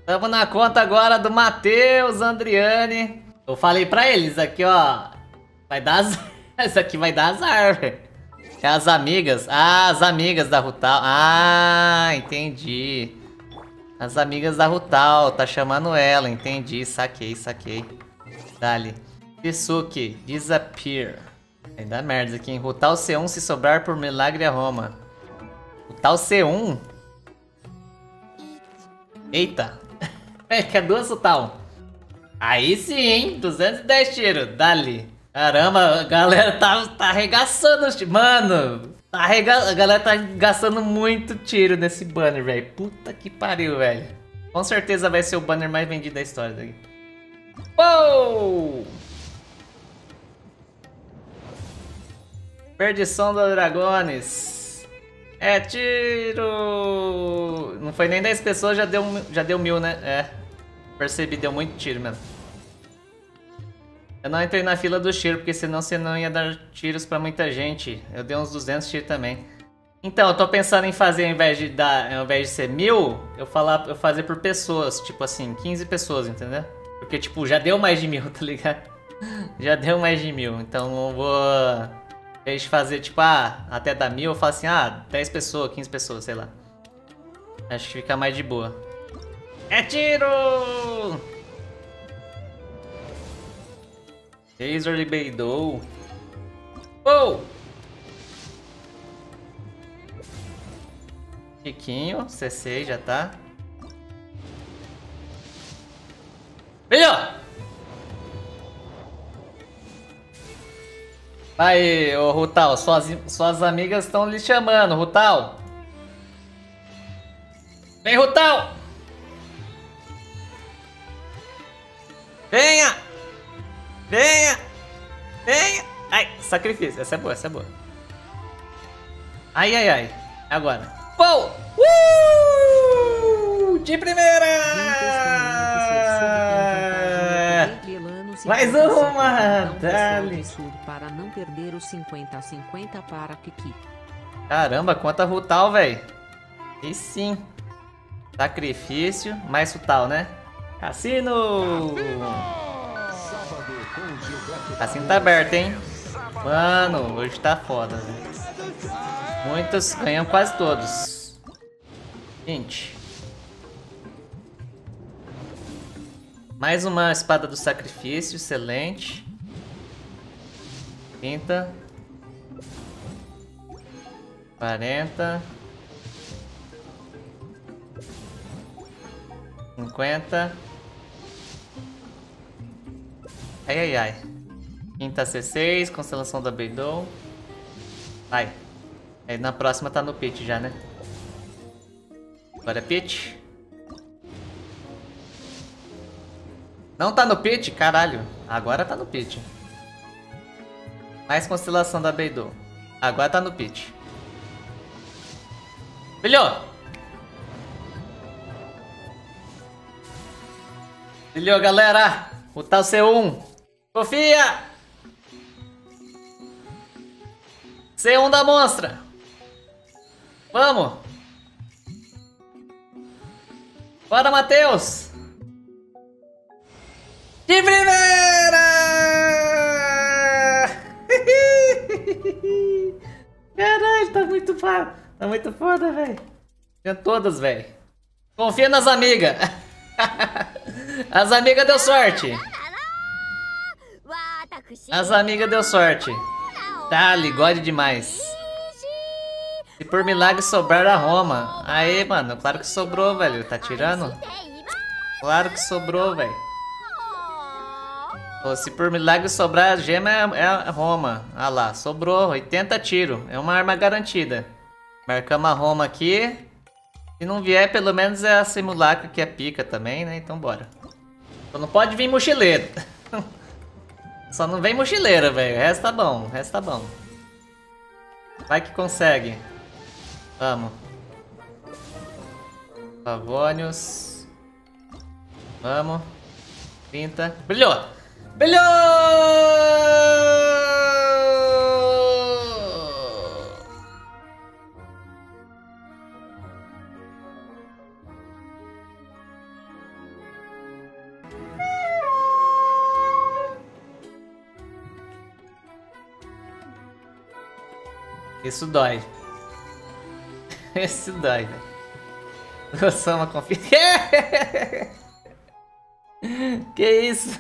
Tamo na conta agora do Matheus, Andriane. Eu falei pra eles aqui, ó. Vai dar azar. Isso aqui vai dar azar, velho. É as amigas. Ah, as amigas da Hu Tao. Ah, entendi. As amigas da Hu Tao. Tá chamando ela. Entendi. Saquei, saquei. Dali. Kisuke, disappear. Vai dar merda aqui, hein? Hu Tao C um se sobrar por milagre a Roma. Hu Tao C um? Eita. É, que é duas Hu Tao. Aí sim, hein? duzentos e dez tiros. Dali. Caramba, a galera tá, tá arregaçando os tiros. Mano, tá arrega... a galera tá gastando muito tiro nesse banner, velho. Puta que pariu, velho. Com certeza vai ser o banner mais vendido da história daqui. Uou! Perdição dos Dragões. É tiro. Não foi nem dez pessoas, já deu, já deu mil, né? É. Percebi, deu muito tiro mesmo. Eu não entrei na fila do tiro, porque senão você não ia dar tiros pra muita gente. Eu dei uns duzentos tiros também. Então, eu tô pensando em fazer, ao invés de, dar, ao invés de ser mil, eu, falar, eu fazer por pessoas. Tipo assim, quinze pessoas, entendeu? Porque, tipo, já deu mais de mil, tá ligado? Já deu mais de mil. Então, eu vou... Em vez de fazer, tipo, ah, até dar mil, eu falo assim, ah, dez pessoas, quinze pessoas, sei lá. Acho que fica mais de boa. É tiro! Laser de Beidou. Uou! Chiquinho, C seis já tá. Melhor! Aí, ô Hu Tao, suas, suas amigas estão lhe chamando, Hu Tao. Vem, Hu Tao! Venha! Venha! Venha! Ai, sacrifício. Essa é boa, essa é boa. Ai, ai, ai. Agora. Pou! Uh! De primeira! Mais uma! Dali! Para não perder os cinquenta a cinquenta para Kiki. Caramba, quanta Hu Tao, velho. E sim. Sacrifício, mais Hu Tao, né? Cassino! Cassino tá aberto, hein? Mano, hoje tá foda, velho. Muitos ganham, quase todos. Gente. Mais uma espada do sacrifício, excelente. trinta, quarenta, cinquenta. Ai, ai, ai. Quinta C seis, constelação da Beidou. Vai. Aí na próxima tá no pit já, né? Agora é pit. Não tá no pit? Caralho. Agora tá no pit. Mais constelação da Beidou. Agora tá no pit. Brilhou! Brilhou, galera! Hu Tao C um! Confia! C um da monstra! Vamos! Bora, Matheus! De primeira! Caralho, tá muito foda. Tá muito foda, velho. Tinha todas, velho. Confia nas amigas. As amigas deu sorte. As amigas deu sorte. Tá, ligode demais. E por milagre sobrar a Roma. Aê, mano, claro que sobrou, velho. Tá tirando? Claro que sobrou, velho. Oh, se por milagre sobrar a gema é a Roma. Ah lá, sobrou, oitenta tiro. É uma arma garantida. Marcamos a Roma aqui. Se não vier, pelo menos é a simulacra que é pica também, né? Então bora. Só não pode vir mochileiro. Só não vem mochileira, velho. O resto tá bom, o resto tá bom. Vai que consegue. Vamos. Favonius. Vamos. trinta. Brilhou! Brilhou! Isso dói. Isso dói, velho. Nossa, uma confiança. Que isso?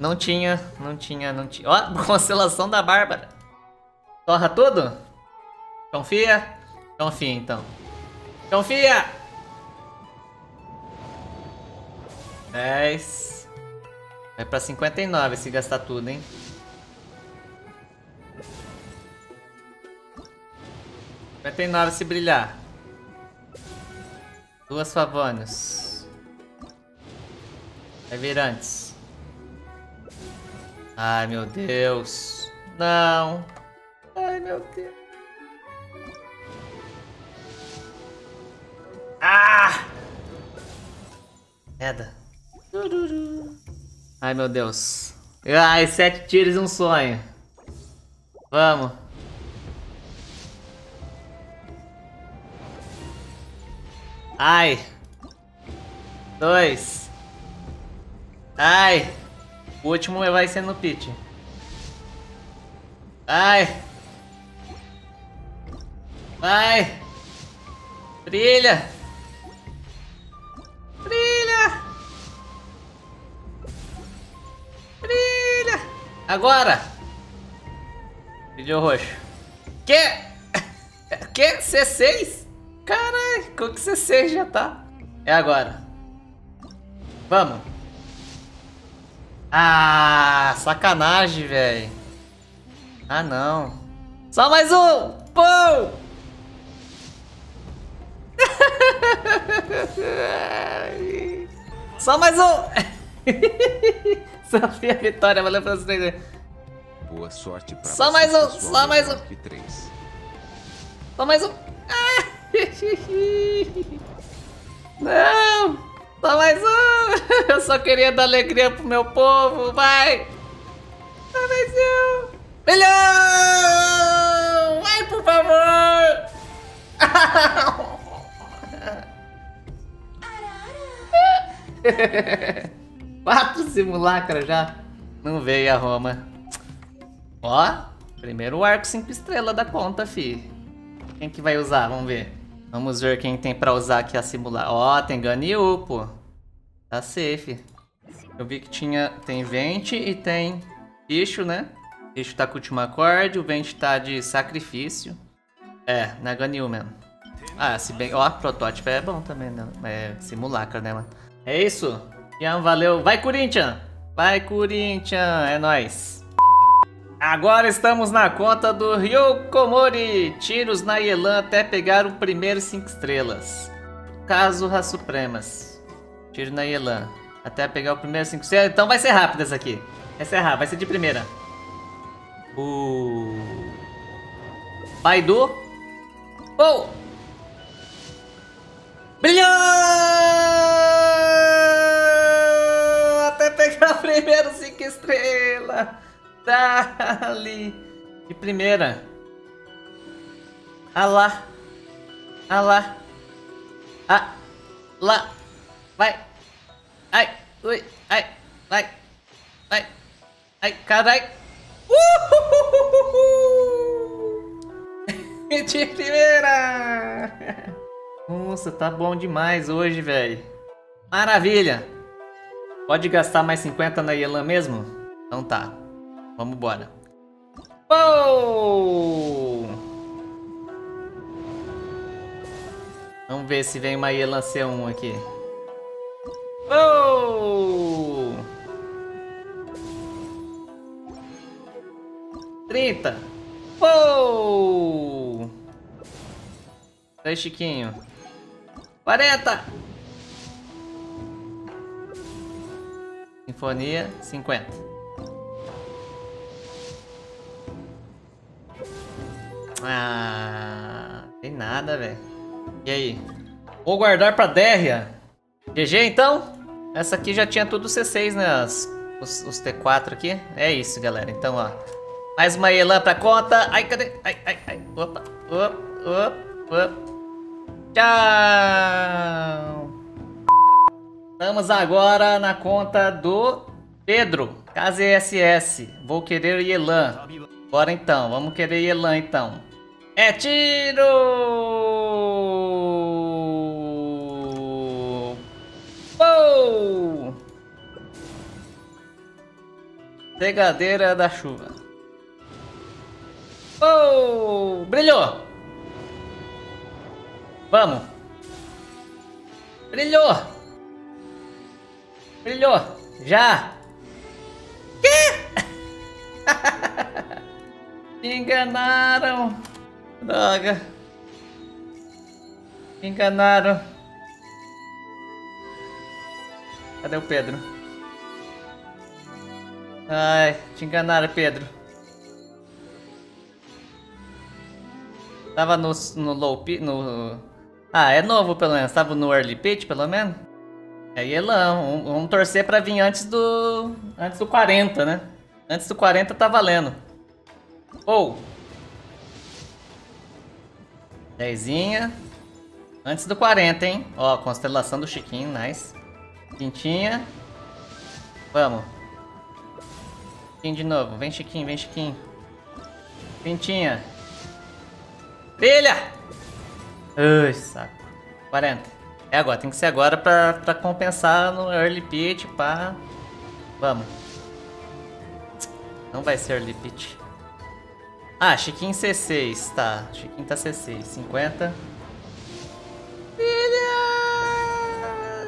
Não tinha, não tinha, não tinha. Ó, constelação da Bárbara. Torra tudo? Confia? Confia então. Confia! dez. Vai pra cinquenta e nove se gastar tudo, hein? cinquenta e nove se brilhar. Duas Favonius. Vai vir antes. Ai, meu Deus. Não. Ai, meu Deus. Ah! Merda. Tururu. Ai, meu Deus. Ai, sete tiros e um sonho. Vamos. Ai. Dois. Ai. O último vai ser no pit. Ai. Ai. Brilha. Agora! Vídeo roxo. Que? Que? C seis? Caralho, com que C seis já tá? É agora. Vamos. Ah, sacanagem, velho. Ah, não. Só mais um! Pum! Só mais um! Salve a vitória, valeu pelas três. Boa sorte pra só mais um, só mais um. Só mais um. Ah! Não! Só mais um! Eu só queria dar alegria pro meu povo, vai! Só mais um! Milhão! Vai, por favor! Quatro simulacra já. Não veio a Roma. Ó, primeiro arco cinco estrelas da conta, fi. Quem que vai usar? Vamos ver. Vamos ver quem tem pra usar aqui a simulacra. Ó, tem Ganyu, pô. Tá safe. Eu vi que tinha... Tem Venti e tem Fischl, né? Fischl tá com o último acorde. O Venti tá de sacrifício. É, na Ganyu mesmo. Ah, se bem... Ó, protótipo é bom também, né? É simulacra, né, mano? É isso. Jean, valeu. Vai, Corinthians! Vai, Corinthians! É nóis! Agora estamos na conta do Ryokomori. Tiros na Yelan até pegar o primeiro cinco estrelas. Caso Ras Supremas. Tiro na Yelan até pegar o primeiro cinco estrelas. Então vai ser rápido essa aqui. Vai ser rápido, vai ser de primeira. O... Beidou. Oh! Brilhou! Pegar o primeiro cinco estrelas. Tá ali. De primeira. Ah lá. Ah lá. Ah lá. Vai. Ai. Ui. Ai. Vai. Vai. Ai. Carai. Uhul. De primeira. Nossa, tá bom demais hoje, velho. Maravilha. Pode gastar mais cinquenta na Yelan mesmo? Então tá. Vamos embora. Uou! Vamos ver se vem uma Yelan C um aqui. Uou! trinta. Uou! Sai, Chiquinho. quarenta. Sinfonia, cinquenta. Ah, tem nada, velho. E aí? Vou guardar pra Dérria. G G, então? Essa aqui já tinha tudo C seis, né? Os, os, os T quatro aqui. É isso, galera. Então, ó. Mais uma Yelan pra conta. Ai, cadê? Ai, ai, ai. Opa, opa, opa, opa. Tchau. Estamos agora na conta do Pedro, K Z S S. Vou querer Yelan. Bora então, vamos querer Yelan então. É tiro! Pou! Cegadeira da chuva. Pou! Brilhou! Vamos! Brilhou! Brilhou! Já! Que? Me enganaram! Droga! Me enganaram! Cadê o Pedro? Ai, te enganaram, Pedro! Tava no, no low pitch, no... Ah, é novo pelo menos, tava no early pitch pelo menos? É Yelan, vamos um, um torcer pra vir antes do... Antes do quarenta, né? Antes do quarenta tá valendo. Ou! Oh. Dezinha. Antes do quarenta, hein? Ó, constelação do Chiquinho, nice. Quintinha. Vamos. Chiquinho de novo. Vem, Chiquinho, vem, Chiquinho. Quintinha. Brilha! Ai, saco. quarenta. É agora, tem que ser agora pra, pra compensar no early pitch, pá. Vamos. Não vai ser early pitch. Ah, Chiquinho C seis, tá. Chiquinho tá C seis, cinquenta. Filha!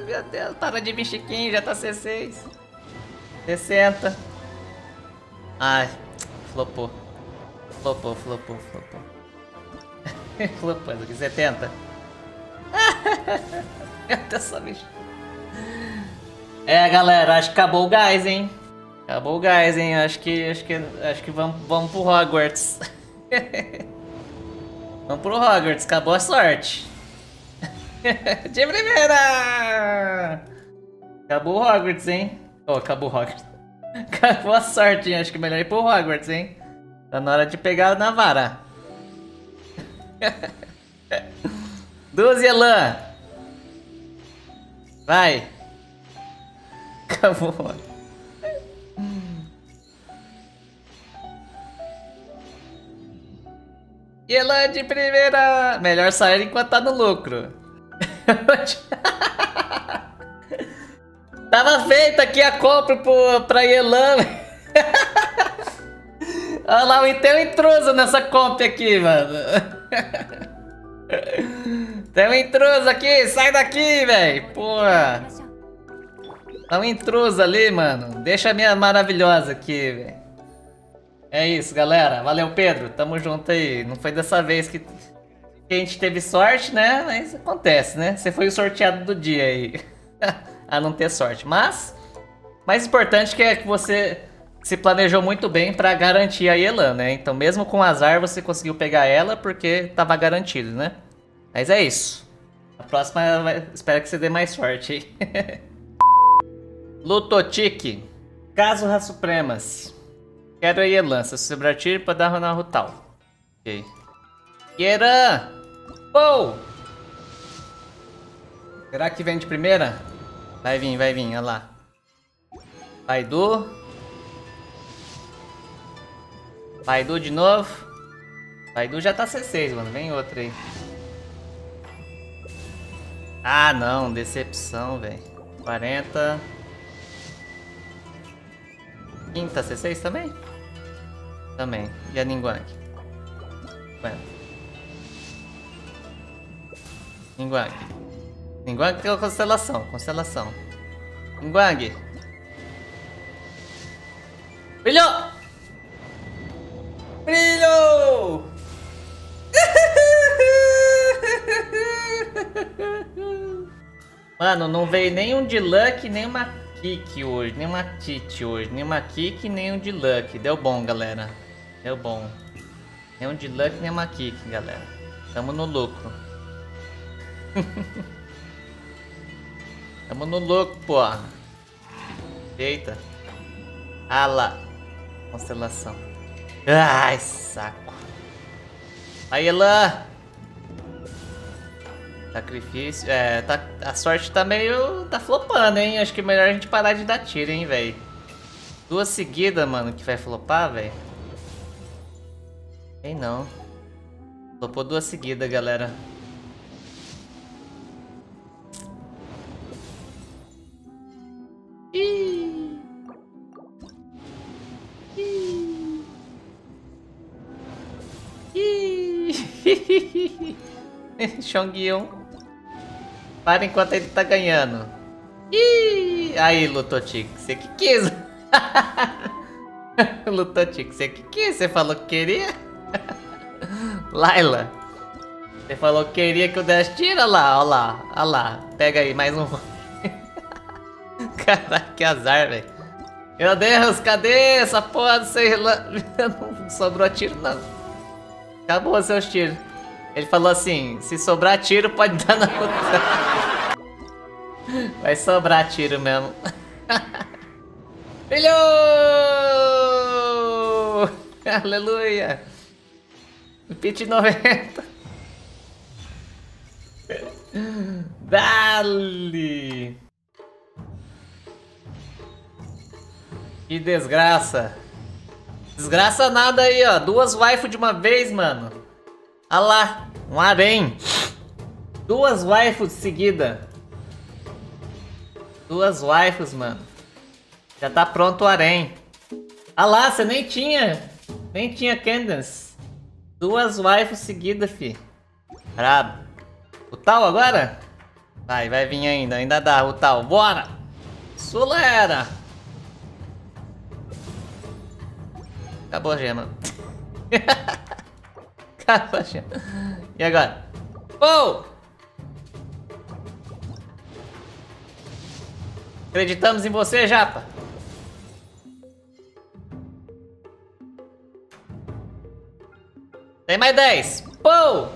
Meu Deus, para de vir, Chiquinho, já tá C seis. sessenta. Ai, flopou. Flopou, flopou, flopou. Flopando aqui, setenta. Meu Deus, só bicho. É, galera, acho que acabou o gás, hein? Acabou o gás, hein? Acho que, acho que, acho que vamos, vamos pro Hogwarts. Vamos pro Hogwarts, acabou a sorte. De primeira! Acabou o Hogwarts, hein? Oh, acabou o Hogwarts. Acabou a sorte, hein? Acho que melhor ir pro Hogwarts, hein? Tá na hora de pegar na vara. Duas Yelan. Vai. Acabou. Yelan de primeira. Melhor sair enquanto tá no lucro. Tava feita aqui a compra pro, pra Yelan. Olha lá, tem um intruso nessa compra aqui, mano. Tem um intruso aqui, sai daqui, velho. Porra. Tá um intruso ali, mano. Deixa a minha maravilhosa aqui, velho. É isso, galera. Valeu, Pedro. Tamo junto aí. Não foi dessa vez que... que a gente teve sorte, né? Mas acontece, né? Você foi o sorteado do dia aí. A não ter sorte. Mas... mais importante que é que você se planejou muito bem pra garantir a Yelan, né? Então, mesmo com azar, você conseguiu pegar ela porque tava garantido, né? Mas é isso. A próxima, vai... espero que você dê mais sorte aí. Lutotique. Caso Ra Supremas. Quero a Yelan. Se sobrar tiro pra dar na Hu Tao. Ok. Yelan! Pou! Será que vem de primeira? Vai vir, vai vir. Olha lá. Beidou. Beidou de novo. Beidou já tá C seis, mano. Vem outra aí. Ah, não. Decepção, velho. quarenta. Quinta C seis também? Também. E a Ningguang? Ningguang. Ningguang tem uma constelação. Constelação. Ningguang. Brilhou! Brilhou! Mano, não veio nenhum de luck, nem uma kick hoje, nem uma tit hoje, nem uma kick, nem um de luck. Deu bom, galera. Deu bom. Nem um de luck, nem uma kick, galera. Tamo no lucro. Tamo no lucro, porra. Eita. Ala. Constelação. Ai, saco. Aí, Yelan. Sacrifício. É, tá, a sorte tá meio... Tá flopando, hein? Acho que é melhor a gente parar de dar tiro, hein, velho. Duas seguidas, mano, que vai flopar, velho. Ei, não. Flopou duas seguidas, galera. Ih. Ih. Ih. Xiangling. Para enquanto ele tá ganhando. Ih! Aí, Lutotic, você que quis. Lutotic, você que quis. Você falou que queria? Laila, você falou que queria que eu desse tiro? Olha lá, olha lá, olha lá. Pega aí, mais um. Caraca, que azar, velho. Meu Deus, cadê essa porra? Sei lá. Não sobrou tiro, não. Acabou seus tiros. Ele falou assim, se sobrar tiro, pode dar na outra. Vai sobrar tiro mesmo. Brilhou! Aleluia! Pit noventa. Dali! Que desgraça! Desgraça nada aí, ó. Duas waifu de uma vez, mano. Olha lá, um harém. Duas waifus seguida. Duas waifus, mano. Já tá pronto o harém. Olha lá, você nem tinha. Nem tinha Candace. Duas waifus seguida, fi. Brabo. O Tao agora? Vai, vai vir ainda. Ainda dá, o Tao. Bora! Sulera! Acabou a gema. E agora? Oh! Acreditamos em você, Japa! Tem mais dez! Pou!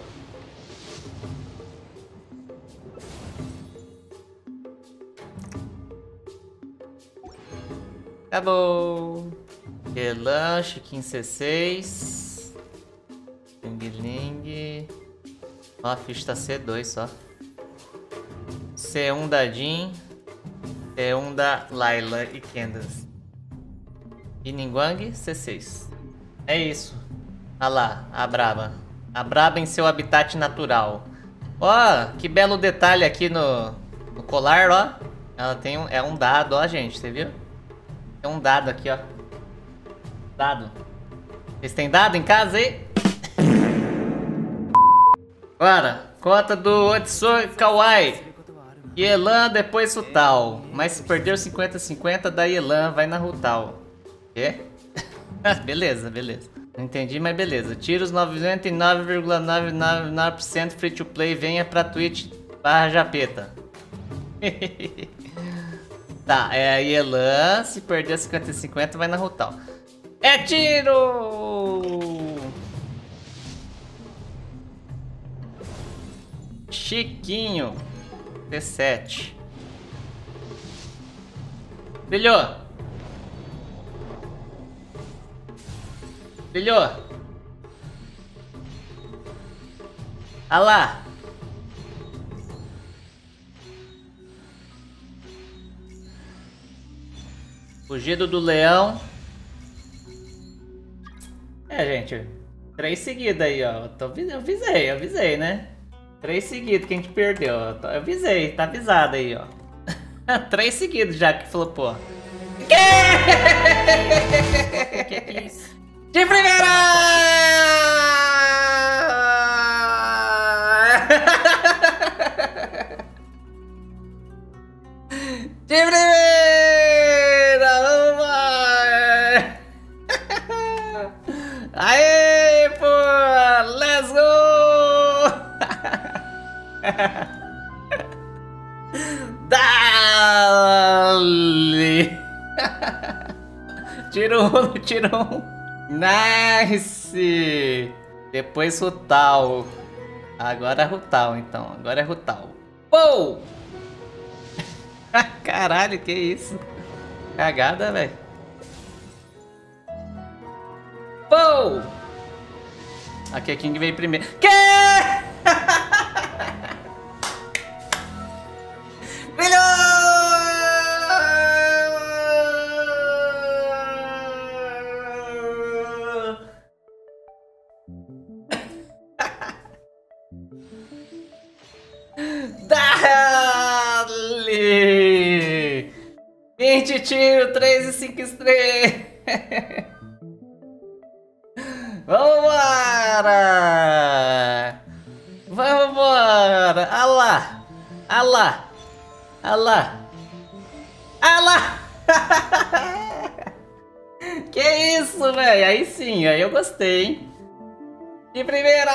Acabou! Relaxa, quinze, seis. Xingling. Ó, a ficha tá C dois só. C um da Jean. C um da Laila e Candace. E Ningguang, C seis. É isso. Olha lá, a braba. A braba em seu habitat natural. Ó, que belo detalhe aqui no, no colar, ó. Ela tem um... É um dado, ó, gente. Você viu? Tem um dado aqui, ó. Dado. Vocês têm dado em casa aí? Agora, conta do Otsui Kawai. Yelan, depois Hu Tao. Mas se perder cinquenta cinquenta da Yelan, vai na Hu Tao. É? Beleza, beleza. Não entendi, mas beleza. Tiros noventa e nove vírgula novecentos e noventa e nove por cento free to play. Venha pra Twitch barra Japeta. Tá, é a Yelan. Se perder cinquenta cinquenta, vai na Hu Tao. É tiro! Chiquinho T sete. Brilhou. Brilhou. Ah lá. Fugido do leão. É, gente. Três seguidas aí, ó. Eu avisei, eu avisei, né? Três seguidos que a gente perdeu. Eu avisei, tá avisado aí, ó. Três seguidos já que flopou. quê? Que que é isso? De primeira! De primeira! Vamos lá! Aê, pô! Let's go! Dali! Tirou um, tirou um. Nice! Depois Hu Tao. Agora é Hu Tao, então. Agora é Hu Tao. Pou! Caralho, que isso? Cagada, velho. Pou! A Keqing veio primeiro. Que? Melhor! Dali! vinte tiros, três e cinco estrelas! Vamos embora! Vamos embora! Alá! Alá! Alá! Alá! Que isso, velho? Aí sim, aí eu gostei, hein? De primeira!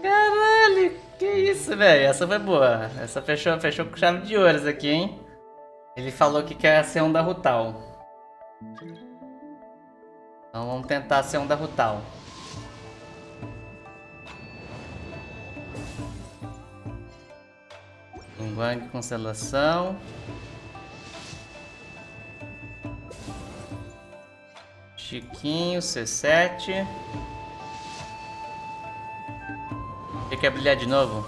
Caralho! Que isso, velho? Essa foi boa. Essa fechou, fechou com chave de ouro aqui, hein? Ele falou que quer ser um da Hu Tao. Então vamos tentar ser um da Hu Tao. Ningguang com selação. Chiquinho, C sete. Você quer brilhar de novo?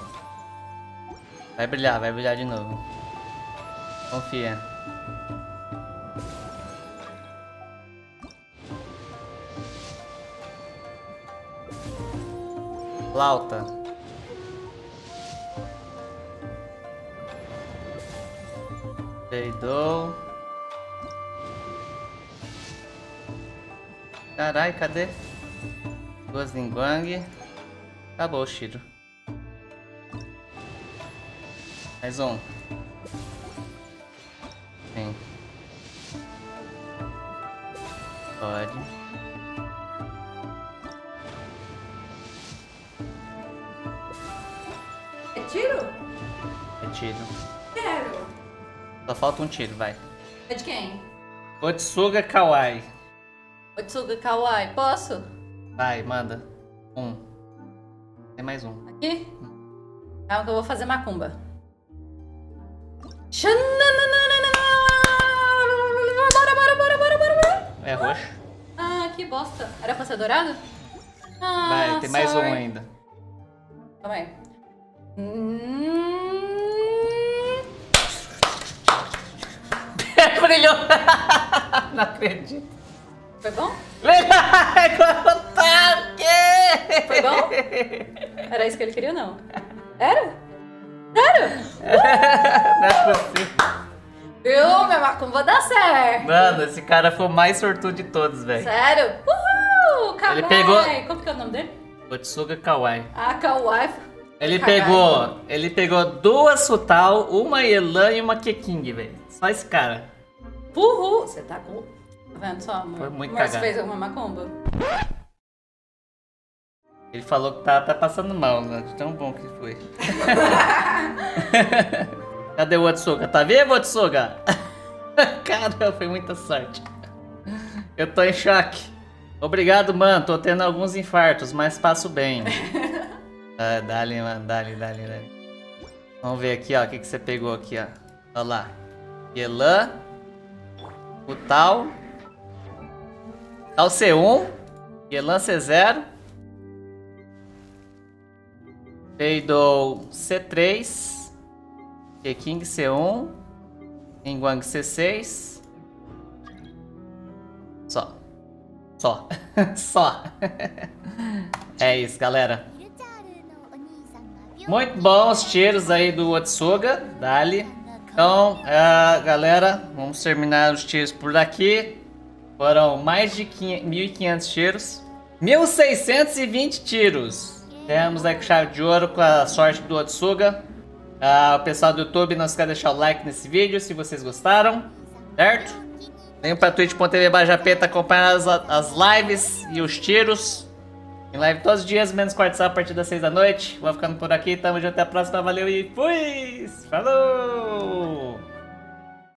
Vai brilhar, vai brilhar de novo. Confia. Flauta. Beidou. Carai, cadê? Duas Ningguang. Acabou o tiro. Mais um. Sim. Pode. É tiro? É tiro. Quero. Só falta um tiro, vai. É de quem? Otsuga Kawaii. Otsuga Kawaii, posso? Vai, manda. Um. Tem mais um. Aqui? Calma que eu vou fazer macumba. Bora, bora, bora, bora, bora. É roxo. Ah, que bosta. Era pra ser dourado? Ah, vai, tem sorry. Mais um ainda. Calma aí. Hum... Brilhou! Não acredito. Foi bom? Foi bom? Era isso que ele queria ou não? Era? Era? Uh! Não é possível. Viu, meu macumba, vai dar certo. Mano, esse cara foi o mais sortudo de todos, velho. Sério? Uhul! Kawaii! Ele pegou... Como que é o nome dele? Otsuga Kawaii. Ah, Kawaii. Ele Kawaii. pegou... Ele pegou duas Hu Tao, uma Yelan e uma Keqing, velho. Só esse cara. Uhul! Você tá com... Tá vendo só, amor? Foi muito cagado. Você fez alguma macumba? Ele falou que tá, tá passando mal, né? Tão bom que foi. Cadê o Otsuga? Tá vivo, Otsuga? Cara, foi muita sorte. Eu tô em choque. Obrigado, mano. Tô tendo alguns infartos, mas passo bem. Ah, dá-lhe, mano. Dá-lhe, dá-lhe, dá-lhe. Vamos ver aqui, ó. O que, que você pegou aqui, ó. Olha lá. Yelan. Hu Tao. Tao C um. Yelan C zero. Beidou C três. Keqing C um. Ningguang C seis. Só. Só. Só. É isso, galera. Muito bons tiros aí do Otsuga. Dali. Então, uh, galera, vamos terminar os tiros por aqui. Foram mais de mil e quinhentos tiros. mil seiscentos e vinte tiros. Temos aí com chave de ouro, com a sorte do Otsuga. Uh, o pessoal do YouTube, não esqueça de deixar o like nesse vídeo se vocês gostaram, certo? Venham para twitch ponto tv barra japeta acompanhar as, as lives e os tiros. Em live todos os dias, menos quartos a partir das seis da noite. Vou ficando por aqui, tamo junto, até a próxima, valeu e fui! Falou!